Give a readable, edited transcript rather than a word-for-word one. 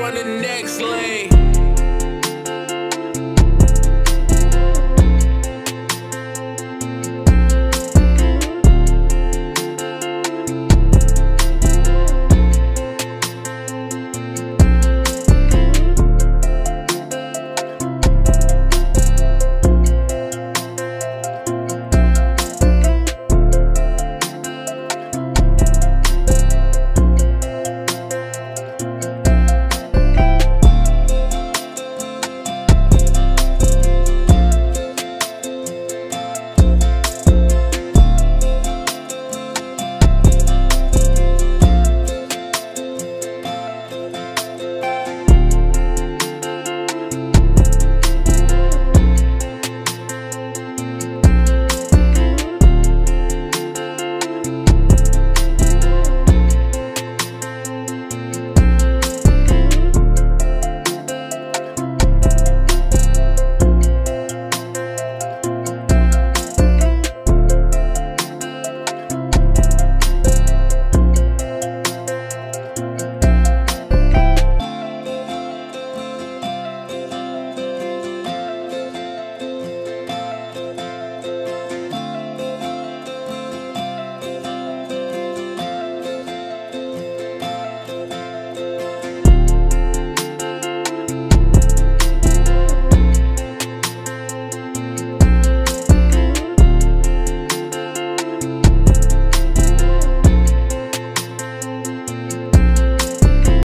from the next lane.